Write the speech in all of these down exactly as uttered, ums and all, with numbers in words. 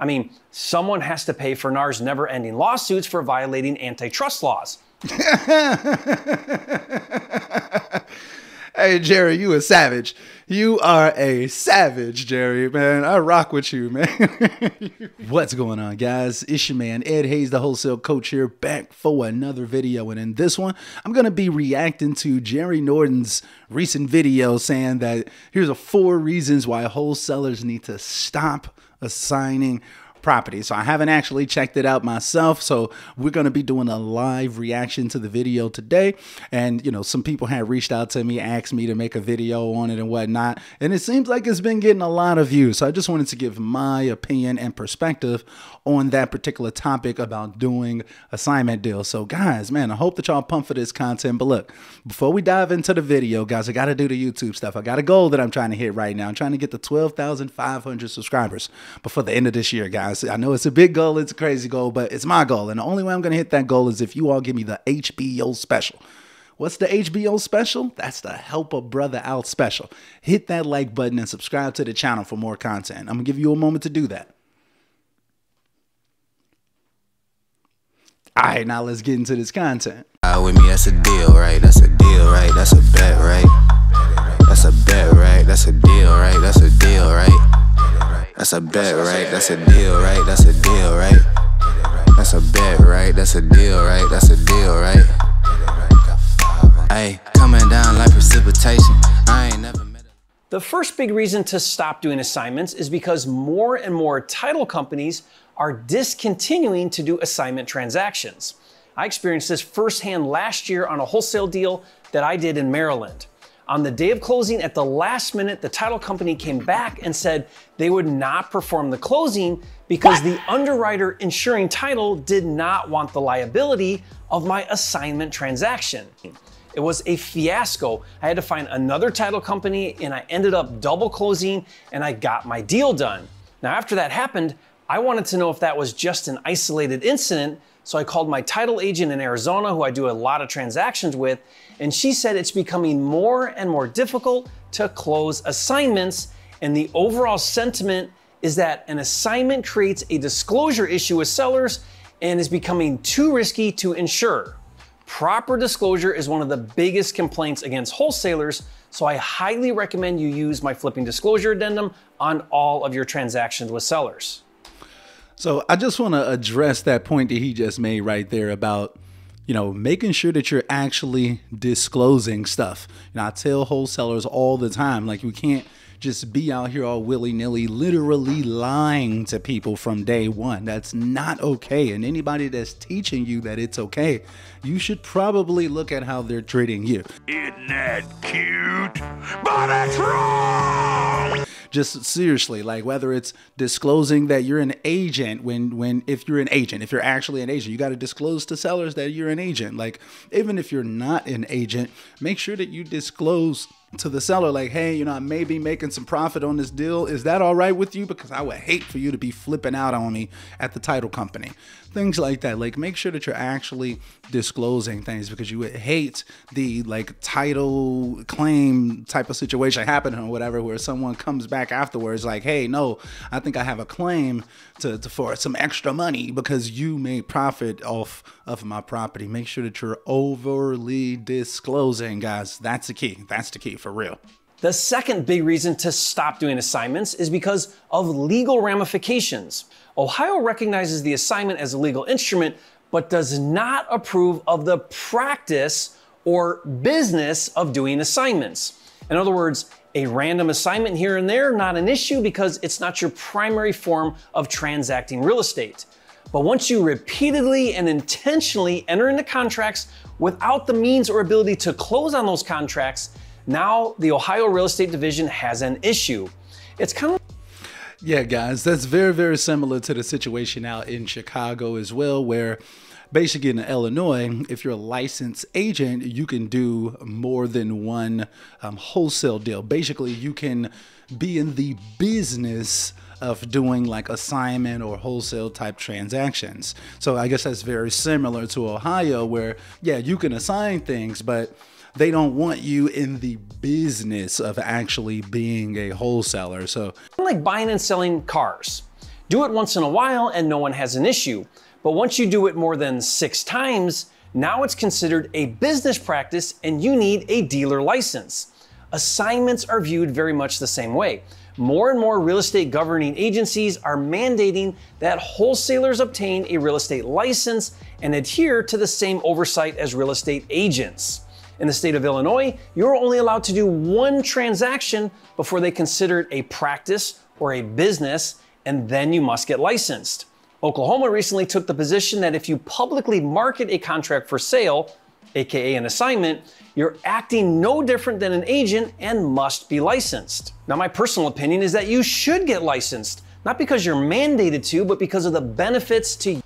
I mean, someone has to pay for N A R's never-ending lawsuits for violating antitrust laws. Hey, Jerry, you a savage. You are a savage, Jerry, man. I rock with you, man. What's going on, guys? It's your man, Ed Hayes, the Wholesale Coach here, back for another video. And in this one, I'm going to be reacting to Jerry Norton's recent video saying that here's a four reasons why wholesalers need to stop assigning property. So I haven't actually checked it out myself, so we're going to be doing a live reaction to the video today. And you know, some people had reached out to me, asked me to make a video on it and whatnot, and it seems like it's been getting a lot of views. So I just wanted to give my opinion and perspective on that particular topic about doing assignment deals. So guys, man, I hope that y'all pumped for this content. But look, before we dive into the video, guys, I got to do the YouTube stuff. I got a goal that I'm trying to hit right now. I'm trying to get the twelve thousand five hundred subscribers before the end of this year, guys. I know it's a big goal, it's a crazy goal, but it's my goal. And the only way I'm going to hit that goal is if you all give me the H B O special. What's the H B O special? That's the Help a Brother Out special. Hit that like button and subscribe to the channel for more content. I'm going to give you a moment to do that. All right, now let's get into this content. Uh, with me, that's a deal, right? That's a deal, right? That's a bet, right? That's a bet, right? That's a deal, right? That's a deal, right? That's a bet, right? That's a deal, right? That's a deal, right? That's a bet, right? That's a deal, right? That's a deal, right? Hey, coming down like precipitation. I ain't never met a... The first big reason to stop doing assignments is because more and more title companies are discontinuing to do assignment transactions. I experienced this firsthand last year on a wholesale deal that I did in Maryland. On the day of closing, at the last minute, the title company came back and said they would not perform the closing because the underwriter insuring title did not want the liability of my assignment transaction. It was a fiasco. I had to find another title company, and I ended up double closing, and I got my deal done. Now, after that happened, I wanted to know if that was just an isolated incident, so I called my title agent in Arizona, who I do a lot of transactions with, and she said it's becoming more and more difficult to close assignments, and the overall sentiment is that an assignment creates a disclosure issue with sellers and is becoming too risky to insure. Proper disclosure is one of the biggest complaints against wholesalers, so I highly recommend you use my flipping disclosure addendum on all of your transactions with sellers. So I just want to address that point that he just made right there about, you know, making sure that you're actually disclosing stuff. You know, I tell wholesalers all the time, like, you can't just be out here all willy-nilly, literally lying to people from day one. That's not okay. And anybody that's teaching you that it's okay, you should probably look at how they're treating you. Isn't that cute? But it's wrong! Just seriously, like, whether it's disclosing that you're an agent, when when if you're an agent, if you're actually an agent, you got to disclose to sellers that you're an agent. Like, even if you're not an agent, make sure that you disclose to the seller, like, hey, you know, I may be making some profit on this deal. Is that all right with you? Because I would hate for you to be flipping out on me at the title company. Things like that. Like, make sure that you're actually disclosing things, because you would hate the, like, title claim type of situation happening or whatever, where someone comes back afterwards like, hey, no, I think I have a claim to, to for some extra money because you made profit off of my property. Make sure that you're overly disclosing, guys. That's the key. That's the key. For real. The second big reason to stop doing assignments is because of legal ramifications. Ohio recognizes the assignment as a legal instrument, but does not approve of the practice or business of doing assignments. In other words, a random assignment here and there, not an issue because it's not your primary form of transacting real estate. But once you repeatedly and intentionally enter into contracts without the means or ability to close on those contracts, now the Ohio Real Estate Division has an issue. It's kind of... Yeah, guys, that's very, very similar to the situation out in Chicago as well, where basically in Illinois, if you're a licensed agent, you can do more than one um, wholesale deal. Basically, you can be in the business of doing like assignment or wholesale type transactions. So I guess that's very similar to Ohio, where, yeah, you can assign things, but they don't want you in the business of actually being a wholesaler. So, like buying and selling cars. Do it once in a while and no one has an issue. But once you do it more than six times, now it's considered a business practice and you need a dealer license. Assignments are viewed very much the same way. More and more real estate governing agencies are mandating that wholesalers obtain a real estate license and adhere to the same oversight as real estate agents. In the state of Illinois, you're only allowed to do one transaction before they consider it a practice or a business, and then you must get licensed. Oklahoma recently took the position that if you publicly market a contract for sale, A K A an assignment, you're acting no different than an agent and must be licensed. Now, my personal opinion is that you should get licensed, not because you're mandated to, but because of the benefits to you.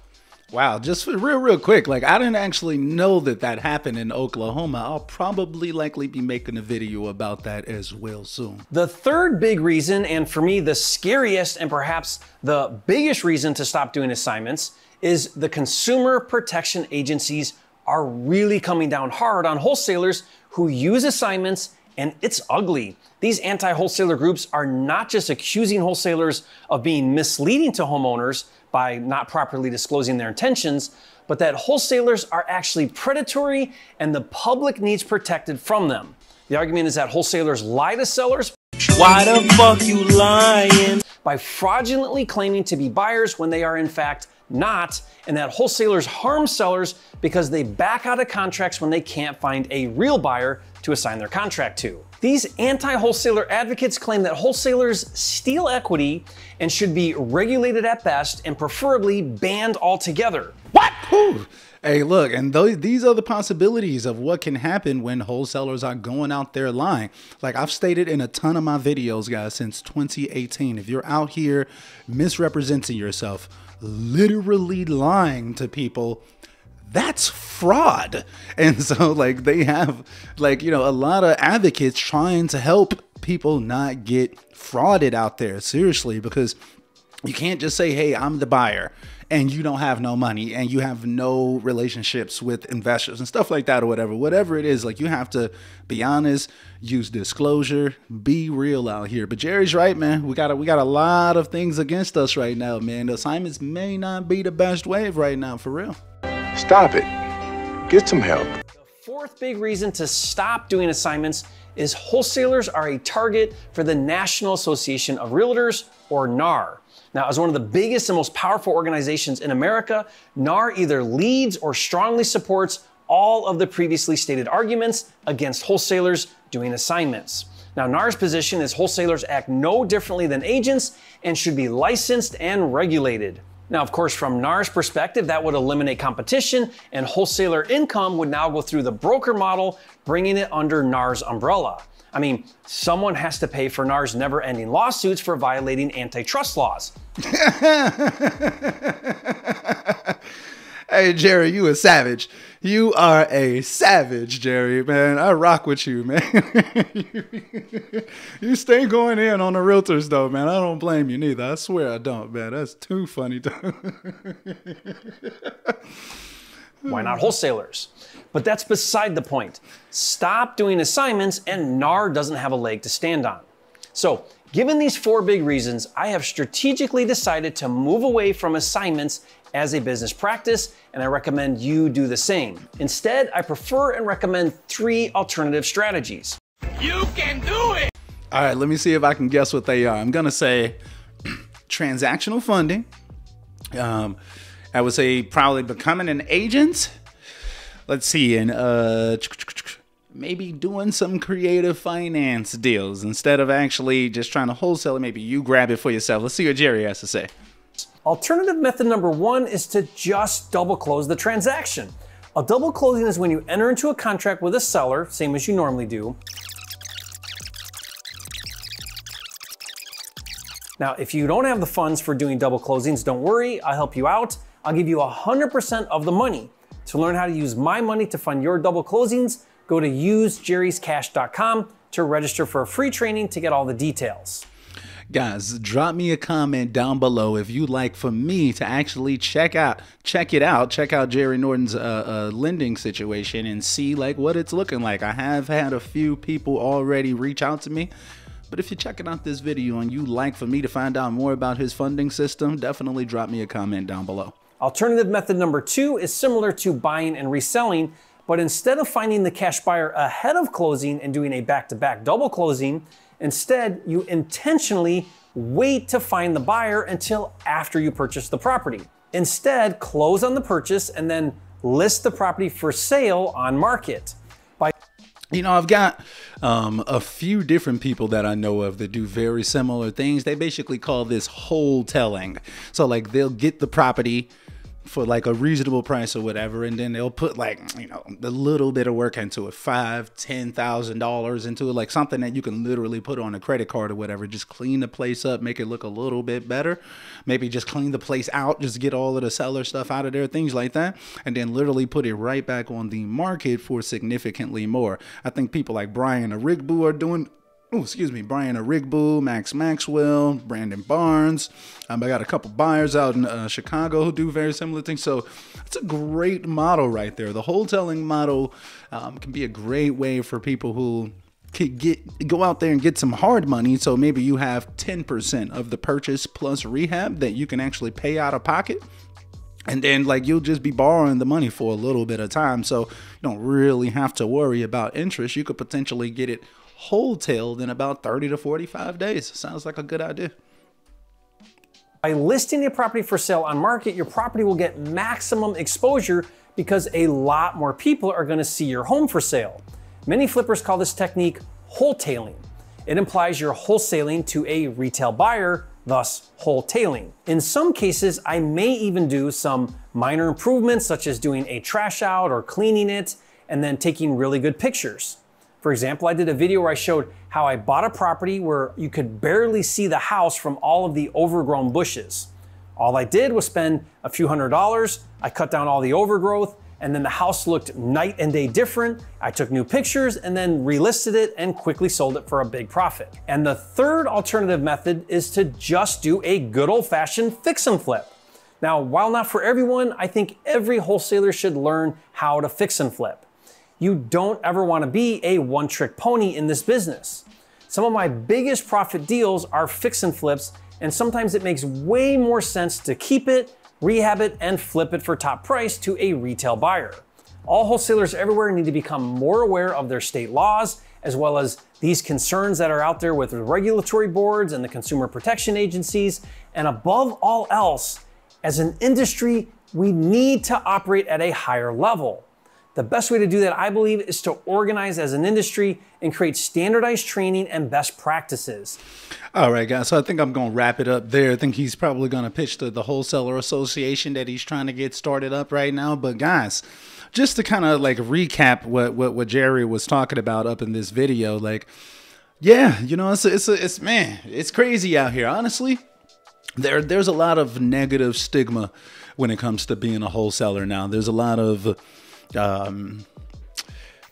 Wow, just real, real quick, like I didn't actually know that that happened in Oklahoma. I'll probably likely be making a video about that as well soon. The third big reason, and for me, the scariest and perhaps the biggest reason to stop doing assignments, is the Consumer Protection Agency's are really coming down hard on wholesalers who use assignments, and it's ugly. These anti-wholesaler groups are not just accusing wholesalers of being misleading to homeowners by not properly disclosing their intentions, but that wholesalers are actually predatory and the public needs protected from them. The argument is that wholesalers lie to sellers. Why the fuck you lying? By fraudulently claiming to be buyers when they are in fact not, and that wholesalers harm sellers because they back out of contracts when they can't find a real buyer to assign their contract to. These anti-wholesaler advocates claim that wholesalers steal equity and should be regulated at best and preferably banned altogether. What? Whew. Hey, look, and th these are the possibilities of what can happen when wholesalers are going out there lying. Like I've stated in a ton of my videos, guys, since twenty eighteen, if you're out here misrepresenting yourself, literally lying to people, that's fraud. And so like they have like, you know, a lot of advocates trying to help people not get frauded out there, seriously, because you can't just say, hey, I'm the buyer, and you don't have no money and you have no relationships with investors and stuff like that, or whatever, whatever it is. Like you have to be honest, use disclosure, be real out here. But Jerry's right, man. We got a, we got a lot of things against us right now, man. The assignments may not be the best wave right now, for real. Stop it. Get some help. The fourth big reason to stop doing assignments is wholesalers are a target for the National Association of Realtors, or N A R. Now, as one of the biggest and most powerful organizations in America, N A R either leads or strongly supports all of the previously stated arguments against wholesalers doing assignments. Now, N A R's position is wholesalers act no differently than agents and should be licensed and regulated. Now, of course, from N A R's perspective, that would eliminate competition and wholesaler income would now go through the broker model, bringing it under N A R's umbrella. I mean, someone has to pay for N A R's never-ending lawsuits for violating antitrust laws. Hey, Jerry, you a savage. You are a savage, Jerry, man. I rock with you, man. You stay going in on the realtors, though, man. I don't blame you neither. I swear I don't, man. That's too funny. Why not wholesalers? But that's beside the point. Stop doing assignments and N A R doesn't have a leg to stand on. So given these four big reasons, I have strategically decided to move away from assignments as a business practice, and I recommend you do the same. Instead, I prefer and recommend three alternative strategies. You can do it. All right, let me see if I can guess what they are. I'm gonna say transactional funding. Um, I would say probably becoming an agent. Let's see, and uh, maybe doing some creative finance deals instead of actually just trying to wholesale it. Maybe you grab it for yourself. Let's see what Jerry has to say. Alternative method number one is to just double close the transaction. A double closing is when you enter into a contract with a seller, same as you normally do. Now, if you don't have the funds for doing double closings, don't worry, I'll help you out. I'll give you one hundred percent of the money. To learn how to use my money to fund your double closings, go to use jerry's cash dot com to register for a free training to get all the details. Guys, drop me a comment down below if you'd like for me to actually check out, check it out, check out Jerry Norton's uh, uh, lending situation and see like what it's looking like. I have had a few people already reach out to me. But if you're checking out this video and you'd like for me to find out more about his funding system, definitely drop me a comment down below. Alternative method number two is similar to buying and reselling, but instead of finding the cash buyer ahead of closing and doing a back-to-back double closing, instead you intentionally wait to find the buyer until after you purchase the property. Instead, close on the purchase and then list the property for sale on market. By You know, I've got um, a few different people that I know of that do very similar things. They basically call this wholesaling. So like they'll get the property for like a reasonable price or whatever, and then they'll put like, you know, a little bit of work into it, five, ten thousand dollars into it, like something that you can literally put on a credit card or whatever. Just clean the place up, make it look a little bit better. Maybe just clean the place out, just get all of the seller stuff out of there, things like that, and then literally put it right back on the market for significantly more. I think people like Brian Arigbo are doing. Oh, excuse me, Brian Arigbo, Max Maxwell, Brandon Barnes. Um, I got a couple buyers out in uh, Chicago who do very similar things. So it's a great model right there. The wholesaling model um, can be a great way for people who could get go out there and get some hard money. So maybe you have ten percent of the purchase plus rehab that you can actually pay out of pocket. And then like you'll just be borrowing the money for a little bit of time. So you don't really have to worry about interest. You could potentially get it wholesaled in about thirty to forty-five days. Sounds like a good idea. By listing a property for sale on market, your property will get maximum exposure because a lot more people are going to see your home for sale. Many flippers call this technique wholetailing. It implies you're wholesaling to a retail buyer, thus wholetailing. In some cases, I may even do some minor improvements such as doing a trash out or cleaning it and then taking really good pictures. For example, I did a video where I showed how I bought a property where you could barely see the house from all of the overgrown bushes. All I did was spend a few hundred dollars, I cut down all the overgrowth, and then the house looked night and day different. I took new pictures and then relisted it and quickly sold it for a big profit. And the third alternative method is to just do a good old-fashioned fix and flip. Now, while not for everyone, I think every wholesaler should learn how to fix and flip. You don't ever want to be a one-trick pony in this business. Some of my biggest profit deals are fix and flips, and sometimes it makes way more sense to keep it, rehab it, and flip it for top price to a retail buyer. All wholesalers everywhere need to become more aware of their state laws, as well as these concerns that are out there with the regulatory boards and the consumer protection agencies. And above all else, as an industry, we need to operate at a higher level. The best way to do that, I believe, is to organize as an industry and create standardized training and best practices. All right, guys. So I think I'm going to wrap it up there. I think he's probably going to pitch to the Wholesaler Association that he's trying to get started up right now. But guys, just to kind of like recap what, what, what Jerry was talking about up in this video, like, yeah, you know, it's, a, it's, a, it's, man, it's crazy out here, honestly. There, there's a lot of negative stigma when it comes to being a wholesaler now. There's a lot of... Um,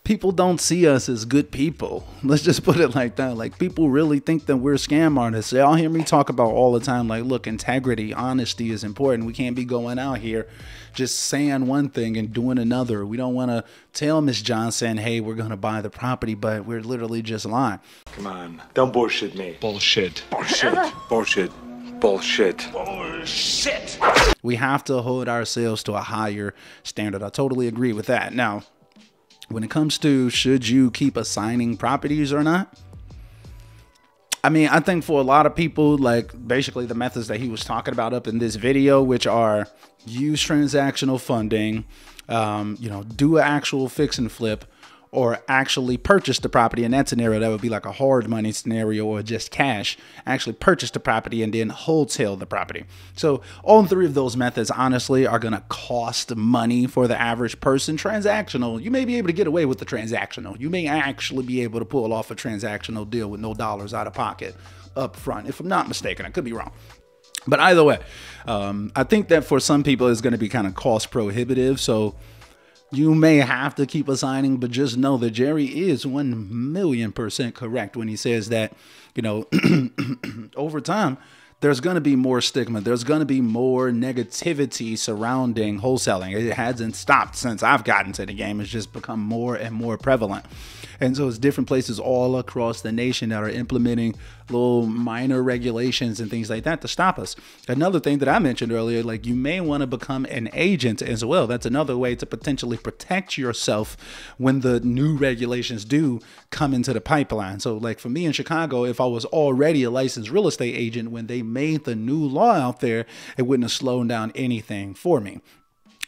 people don't see us as good people. Let's just put it like that. Like, people really think that we're scam artists. Y'all hear me talk about all the time, like, look, integrity, honesty is important. We can't be going out here just saying one thing and doing another. We don't want to tell Miss Johnson, hey, we're going to buy the property, but we're literally just lying. Come on. Don't bullshit me. Bullshit. Bullshit. Bullshit. Bullshit. Bullshit. We have to hold ourselves to a higher standard. I totally agree with that. Now, when it comes to should you keep assigning properties or not, I mean, I think for a lot of people, like basically the methods that he was talking about up in this video, which are use transactional funding, um, you know, do an actual fix and flip, or actually purchase the property. In that scenario, that would be like a hard money scenario or just cash. Actually purchase the property and then wholesale the property. So all three of those methods, honestly, are going to cost money for the average person. Transactional, you may be able to get away with the transactional. You may actually be able to pull off a transactional deal with no dollars out of pocket up front, if I'm not mistaken. I could be wrong. But either way, um, I think that for some people, it's going to be kind of cost prohibitive. So you may have to keep assigning, but just know that Jerry is one million percent correct when he says that, you know, over time, there's going to be more stigma. There's going to be more negativity surrounding wholesaling. It hasn't stopped since I've gotten to the game. It's just become more and more prevalent. And so it's different places all across the nation that are implementing little minor regulations and things like that to stop us. Another thing that I mentioned earlier, like you may want to become an agent as well. That's another way to potentially protect yourself when the new regulations do come into the pipeline. So like for me in Chicago, if I was already a licensed real estate agent, when they made the new law out there, it wouldn't have slowed down anything for me.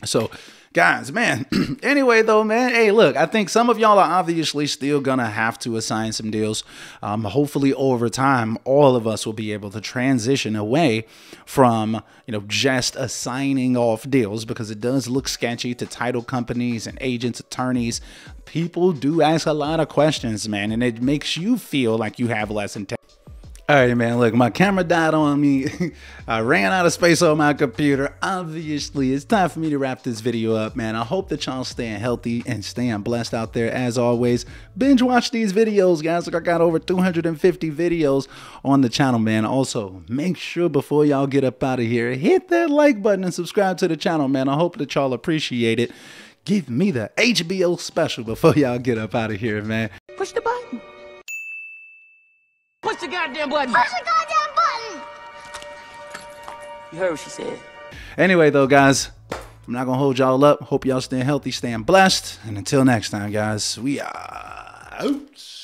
So guys, man, anyway, though, man, hey, look, I think some of y'all are obviously still going to have to assign some deals. Um, hopefully, over time, all of us will be able to transition away from, you know, just assigning off deals, because it does look sketchy to title companies and agents, attorneys. People do ask a lot of questions, man, and it makes you feel like you have less integrity. All right, man, look, my camera died on me. I ran out of space on my computer. Obviously, it's time for me to wrap this video up, man. I hope that y'all staying healthy and staying blessed out there. As always, binge watch these videos, guys. Like, I got over two hundred fifty videos on the channel, man. Also, make sure before y'all get up out of here, hit that like button and subscribe to the channel, man. I hope that y'all appreciate it. Give me the H B O special before y'all get up out of here, man. Push the button. Push the goddamn button. Push the goddamn button. You heard what she said. Anyway, though, guys, I'm not going to hold y'all up. Hope y'all staying healthy, staying blessed. And until next time, guys, we are out.